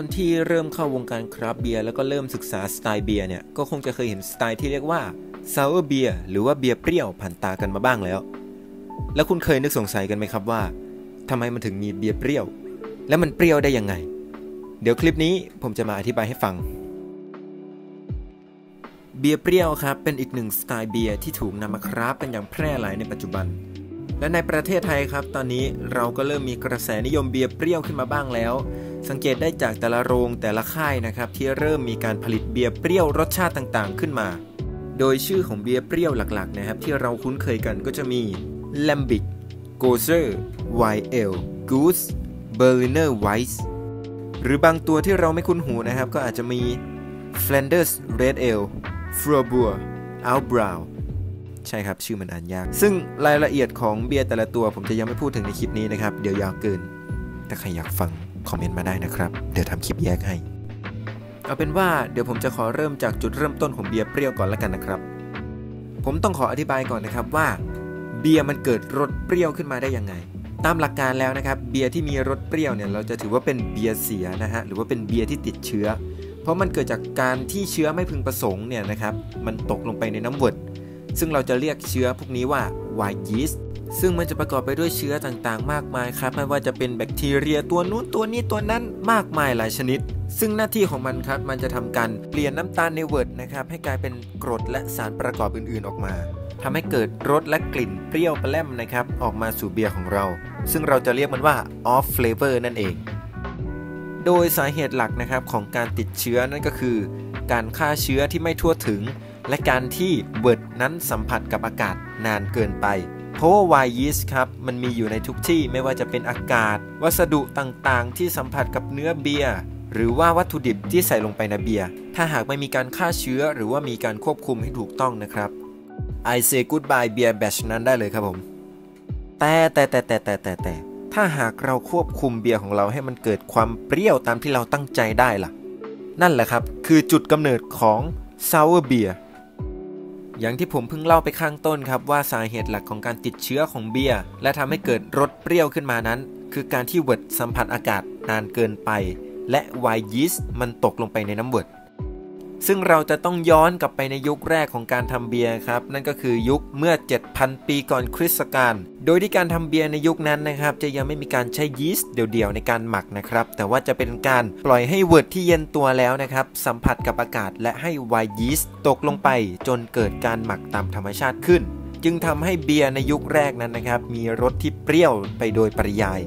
คนที่เริ่มเข้าวงการคราฟต์เบียร์แล้วก็เริ่มศึกษาสไตล์เบียร์เนี่ยก็คงจะเคยเห็นสไตล์ที่เรียกว่า sour beer หรือว่าเบียร์เปรี้ยวผ่านตากันมาบ้างแล้วแล้วคุณเคยนึกสงสัยกันไหมครับว่าทำไมมันถึงมีเบียร์เปรี้ยวและมันเปรี้ยวได้ยังไงเดี๋ยวคลิปนี้ผมจะมาอธิบายให้ฟังเบียร์เปรี้ยวครับเป็นอีกหนึ่งสไตล์เบียร์ที่ถูกนำมาคราฟต์กันอย่างแพร่หลายในปัจจุบันและในประเทศไทยครับตอนนี้เราก็เริ่มมีกระแสนิยมเบียร์เปรี้ยวขึ้นมาบ้างแล้วสังเกตได้จากแต่ละโรงแต่ละค่ายนะครับที่เริ่มมีการผลิตเบียร์เปรี้ยวรสชาติต่างๆขึ้นมาโดยชื่อของเบียร์เปรี้ยวหลักๆนะครับที่เราคุ้นเคยกันก็จะมี Lambic, Gueuze, YL, Goose, Berliner Weiss หรือบางตัวที่เราไม่คุ้นหูนะครับก็อาจจะมี Flanders Red Ale, Fribourg, Albrauใช่ครับชื่อมันอ่านยากซึ่งรายละเอียดของเบียร์แต่ละตัวผมจะยังไม่พูดถึงในคลิปนี้นะครับเดี๋ยวยาวเกินถ้าใครอยากฟังคอมเมนต์มาได้นะครับเดี๋ยวทำคลิปแยกให้เอาเป็นว่าเดี๋ยวผมจะขอเริ่มจากจุดเริ่มต้นของเบียร์เปรี้ยวก่อนละกันนะครับผมต้องขออธิบายก่อนนะครับว่าเบียร์มันเกิดรสเปรี้ยวขึ้นมาได้ยังไงตามหลักการแล้วนะครับเบียร์ที่มีรสเปรี้ยวเนี่ยเราจะถือว่าเป็นเบียร์เสียนะฮะหรือว่าเป็นเบียร์ที่ติดเชื้อเพราะมันเกิดจากการที่เชื้อไม่พึงประสงค์เนี่ยนะครับมันตกลงไปในน้ำวอดซึ่งเราจะเรียกเชื้อพวกนี้ว่าไวยีสต์ซึ่งมันจะประกอบไปด้วยเชื้อต่างๆมากมายครับไม่ว่าจะเป็นแบคทีเรียตัวนู้นตัวนี้ตัวนั้นมากมายหลายชนิดซึ่งหน้าที่ของมันครับมันจะทำการเปลี่ยนน้ำตาลในเวิร์ดนะครับให้กลายเป็นกรดและสารประกอบอื่นๆออกมาทำให้เกิดรสและกลิ่นเปรี้ยวแปร่มนะครับออกมาสู่เบียร์ของเราซึ่งเราจะเรียกมันว่าออฟเฟลเวอร์นั่นเองโดยสาเหตุหลักนะครับของการติดเชื้อนั่นก็คือการฆ่าเชื้อที่ไม่ทั่วถึงและการที่เวิร์ดนั้นสัมผัสกับอากาศนานเกินไปเพราะว่าไวยีสต์ครับมันมีอยู่ในทุกที่ไม่ว่าจะเป็นอากาศวัสดุต่างๆที่สัมผัสกับเนื้อเบียร์หรือว่าวัตถุดิบที่ใส่ลงไปในเบียร์ถ้าหากไม่มีการฆ่าเชื้อหรือว่ามีการควบคุมให้ถูกต้องนะครับ I say goodbye beer batch นั้นได้เลยครับผมแต่ถ้าหากเราควบคุมเบียร์ของเราให้มันเกิดความเปรี้ยวตามที่เราตั้งใจได้ล่ะนั่นแหละครับคือจุดกำเนิดของ sour beerอย่างที่ผมเพิ่งเล่าไปข้างต้นครับว่าสาเหตุหลักของการติดเชื้อของเบียร์และทำให้เกิดรสเปรี้ยวขึ้นมานั้นคือการที่เวิร์ดสัมผัสอากาศนานเกินไปและไวน์ยีสต์มันตกลงไปในน้ำเวิร์ดซึ่งเราจะต้องย้อนกลับไปในยุคแรกของการทำเบียร์ครับนั่นก็คือยุคเมื่อ 7,000 ปีก่อนคริสต์ศักราชโดยที่การทำเบียร์ในยุคนั้นนะครับจะยังไม่มีการใช้ยีสต์เดี่ยวๆในการหมักนะครับแต่ว่าจะเป็นการปล่อยให้เวิร์ดที่เย็นตัวแล้วนะครับสัมผัสกับอากาศและให้ไวน์ยีสต์ตกลงไปจนเกิดการหมักตามธรรมชาติขึ้นจึงทำให้เบียร์ในยุคแรกนั้นนะครับมีรสที่เปรี้ยวไปโดยปริยาย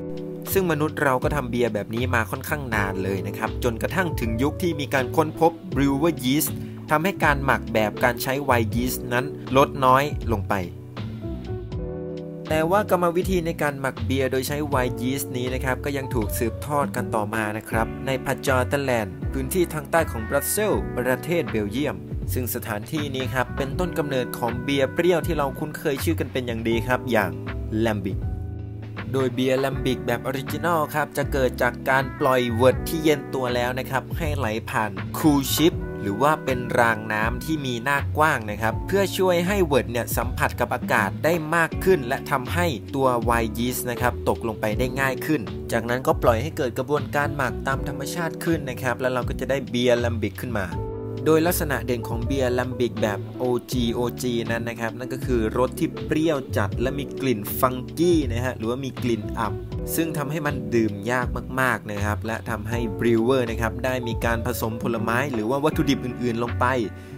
ซึ่งมนุษย์เราก็ทำเบียร์แบบนี้มาค่อนข้างนานเลยนะครับจนกระทั่งถึงยุคที่มีการค้นพบ brewer yeast ทำให้การหมักแบบการใช้ไวน์ยีสต์นั้นลดน้อยลงไปแต่ว่ากรรมวิธีในการหมักเบียร์โดยใช้ไวน์ยีสต์นี้นะครับก็ยังถูกสืบทอดกันต่อมานะครับในพาจอร์ตแลนด์พื้นที่ทางใต้ของบรัสเซลส์ประเทศเบลเยียมซึ่งสถานที่นี้ครับเป็นต้นกำเนิดของเบียร์เปรี้ยวที่เราคุ้นเคยชื่อกันเป็นอย่างดีครับอย่าง Lambicโดยเบียร์แลมบิกแบบออริจินอลครับจะเกิดจากการปล่อยเวิร์ดที่เย็นตัวแล้วนะครับให้ไหลผ่านคูลชิปหรือว่าเป็นรางน้ำที่มีหน้ากว้างนะครับเพื่อช่วยให้เวิร์ดเนี่ยสัมผัสกับอากาศได้มากขึ้นและทำให้ตัวไวน์ยีสต์นะครับตกลงไปได้ง่ายขึ้นจากนั้นก็ปล่อยให้เกิดกระบวนการหมักตามธรรมชาติขึ้นนะครับแล้วเราก็จะได้เบียร์แลมบิกขึ้นมาโดยลักษณะเด่นของเบียร์แลมบิกแบบ OG นั้นนะครับนั่นก็คือรสที่เปรี้ยวจัดและมีกลิ่นฟังกี้นะฮะหรือว่ามีกลิ่นอับซึ่งทำให้มันดื่มยากมากๆนะครับและทำให้บริวเวอร์นะครับได้มีการผสมผลไม้หรือว่าวัตถุดิบอื่นๆลงไป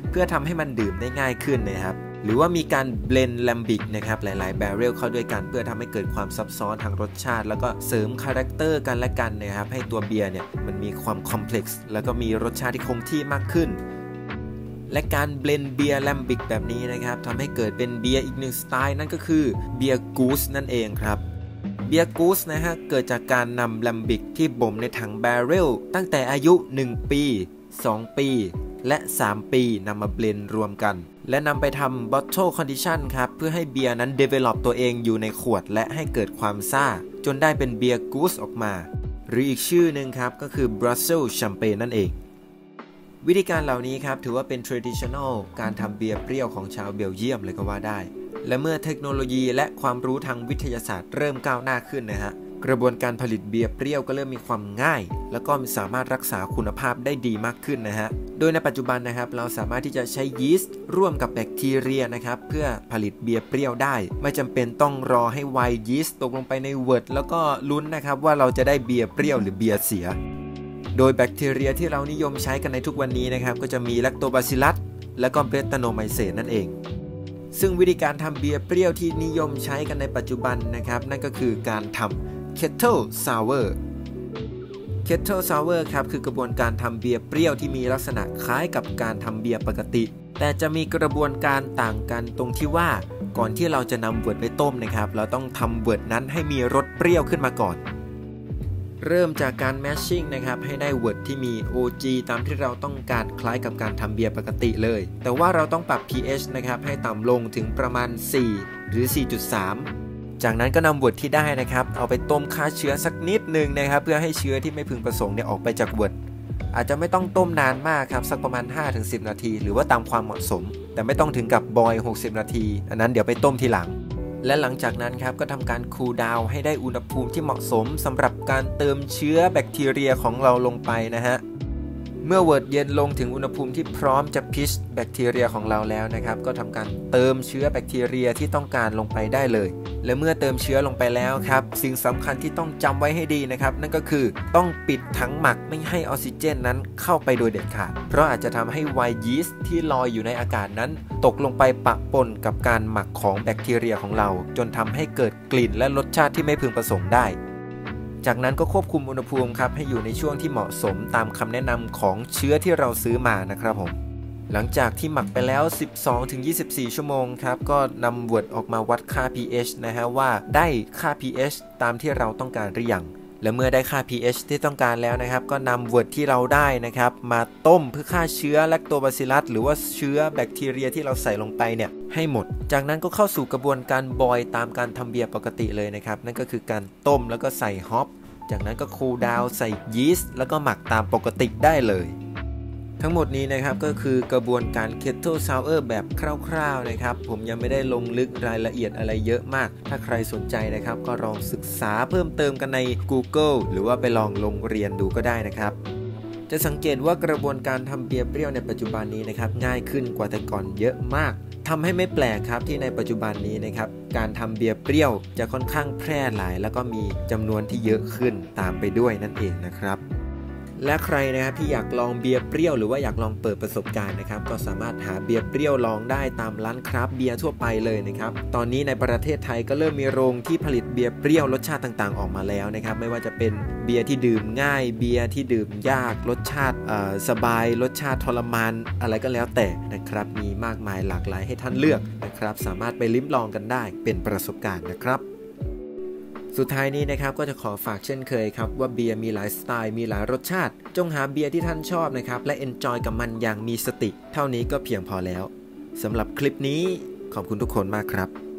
เพื่อทำให้มันดื่มได้ง่ายขึ้นนะครับหรือว่ามีการเบลนด์แลมบิกนะครับหลายๆแบเรลเข้าด้วยกันเพื่อทำให้เกิดความซับซ้อนทางรสชาติแล้วก็เสริมคาแรคเตอร์กันและกันนะครับให้ตัวเบียร์เนี่ยมันมีความคอมเพล็กซ์แล้วก็มีรสชาติที่คงที่มากขึ้นและการเบลนด์เบียร์แลมบิกแบบนี้นะครับทำให้เกิดเป็นเบียร์อีกหนึ่งสไตล์นั่นก็คือเบียร์กู๊ซนั่นเองครับเบียร์กู๊ซนะฮะเกิดจากการนำแลมบิกที่บ่มในถังแบเรลตั้งแต่อายุ1 ปี 2 ปีและ 3 ปีนำมาเบลนด์รวมกันและนำไปทำ bottle condition ครับเพื่อให้เบียร์นั้น develop ตัวเองอยู่ในขวดและให้เกิดความซ่าจนได้เป็นเบียร์กู๊ซออกมาหรืออีกชื่อหนึ่งครับก็คือ Brussels Champagne นั่นเองวิธีการเหล่านี้ครับถือว่าเป็น traditional การทำเบียร์เปรี้ยวของชาวเบลเยียมเลยก็ว่าได้และเมื่อเทคโนโลยีและความรู้ทางวิทยาศาสตร์เริ่มก้าวหน้าขึ้นนะฮะ กระบวนการผลิตเบียร์เปรี้ยวก็เริ่มมีความง่ายแล้วก็สามารถรักษาคุณภาพได้ดีมากขึ้นนะฮะโดยในปัจจุบันนะครับเราสามารถที่จะใช้ยีสต์ร่วมกับแบคทีเรียนะครับเพื่อผลิตเบียร์เปรี้ยวได้ไม่จำเป็นต้องรอให้ไวน์ยีสต์ตกลงไปในเวิร์ดแล้วก็ลุ้นนะครับว่าเราจะได้เบียร์เปรี้ยวหรือเบียร์เสียโดยแบคทีเรียที่เรานิยมใช้กันในทุกวันนี้นะครับก็จะมีแลคโตบาซิลัสและก็เบตาโนไมเซนนั่นเองซึ่งวิธีการทำเบียร์เปรี้ยวที่นิยมใช้กันในปัจจุบันนะครับนั่นก็คือการทำ Kettle Sour Kettle Sour ครับคือกระบวนการทำเบียร์เปรี้ยวที่มีลักษณะคล้ายกับการทำเบียร์ปกติแต่จะมีกระบวนการต่างกันตรงที่ว่าก่อนที่เราจะนำเวิร์ดไปต้มนะครับเราต้องทำเวิร์ดนั้นให้มีรสเปรี้ยวขึ้นมาก่อนเริ่มจากการแมชชิ่งนะครับให้ได้เวิร์ดที่มี OG ตามที่เราต้องการคล้ายกับการทำเบียร์ปกติเลยแต่ว่าเราต้องปรับ pH นะครับให้ต่ำลงถึงประมาณ4หรือ 4.3 จากนั้นก็นำเวิร์ดที่ได้นะครับเอาไปต้มฆ่าเชื้อสักนิดหนึ่งนะครับเพื่อให้เชื้อที่ไม่พึงประสงค์เนี่ยออกไปจากเวิร์ดอาจจะไม่ต้องต้มนานมากครับสักประมาณ 5-10 นาทีหรือว่าตามความเหมาะสมแต่ไม่ต้องถึงกับบอย 60 นาทีอันนั้นเดี๋ยวไปต้มทีหลังและหลังจากนั้นครับก็ทำการคูลดาวน์ให้ได้อุณหภูมิที่เหมาะสมสำหรับการเติมเชื้อแบคทีเรียของเราลงไปนะฮะเมื่อเวิร์ดเย็นลงถึงอุณหภูมิที่พร้อมจะพิชแบคทีเรียของเราแล้วนะครับก็ทำการเติมเชื้อแบคทีเรียที่ต้องการลงไปได้เลยและเมื่อเติมเชื้อลงไปแล้วครับสิ่งสำคัญที่ต้องจำไว้ให้ดีนะครับนั่นก็คือต้องปิดถังหมักไม่ให้ออกซิเจนนั้นเข้าไปโดยเด็ดขาดเพราะอาจจะทำให้ไวน์ยีสต์ที่ลอยอยู่ในอากาศนั้นตกลงไปปะปนกับการหมักของแบคทีเรียของเราจนทำให้เกิดกลิ่นและรสชาติที่ไม่พึงประสงค์ได้จากนั้นก็ควบคุมอุณหภูมิครับให้อยู่ในช่วงที่เหมาะสมตามคำแนะนำของเชื้อที่เราซื้อมานะครับผมหลังจากที่หมักไปแล้ว 12-24 ชั่วโมงครับก็นำเวิร์ดออกมาวัดค่า pH นะฮะว่าได้ค่า pH ตามที่เราต้องการหรือยังและเมื่อได้ค่า pH ที่ต้องการแล้วนะครับก็นำเวิร์ดที่เราได้นะครับมาต้มเพื่อฆ่าเชื้อแลคโตบาซิลัสหรือว่าเชื้อแบคทีเรียที่เราใส่ลงไปเนี่ยให้หมดจากนั้นก็เข้าสู่กระบวนการบอยตามการทำเบียร์ปกติเลยนะครับนั่นก็คือการต้มแล้วก็ใส่ฮอปจากนั้นก็คูลดาวน์ใส่ยีสต์แล้วก็หมักตามปกติได้เลยทั้งหมดนี้นะครับก็คือกระบวนการ Kettle Sour แบบคร่าวๆนะครับผมยังไม่ได้ลงลึกรายละเอียดอะไรเยอะมากถ้าใครสนใจนะครับก็ลองศึกษาเพิ่มเติมกันใน Google หรือว่าไปลองเรียนดูก็ได้นะครับจะสังเกตว่ากระบวนการทำเบียร์เปรี้ยวในปัจจุบันนี้นะครับง่ายขึ้นกว่าแต่ก่อนเยอะมากทำให้ไม่แปลกครับที่ในปัจจุบันนี้นะครับการทำเบียร์เปรี้ยวจะค่อนข้างแพร่หลายแล้วก็มีจำนวนที่เยอะขึ้นตามไปด้วยนั่นเองนะครับและใครนะครับที่อยากลองเบียร์เปรี้ยวหรือว่าอยากลองเปิดประสบการณ์นะครับก็สามารถหาเบียร์เปรี้ยวลองได้ตามร้านคราฟต์เบียร์ทั่วไปเลยนะครับตอนนี้ในประเทศไทยก็เริ่มมีโรงที่ผลิตเบียร์เปรี้ยวรสชาติต่างๆออกมาแล้วนะครับไม่ว่าจะเป็นเบียร์ที่ดื่มง่ายเบียร์ที่ดื่มยากรสชาติสบายรสชาติทรมานอะไรก็แล้วแต่นะครับมีมากมายหลากหลายให้ท่านเลือกนะครับสามารถไปลิ้มลองกันได้เป็นประสบการณ์นะครับสุดท้ายนี้นะครับก็จะขอฝากเช่นเคยครับว่าเบียร์มีหลายสไตล์มีหลายรสชาติจงหาเบียร์ที่ท่านชอบนะครับและเอนจอยกับมันอย่างมีสติเท่านี้ก็เพียงพอแล้วสำหรับคลิปนี้ขอบคุณทุกคนมากครับ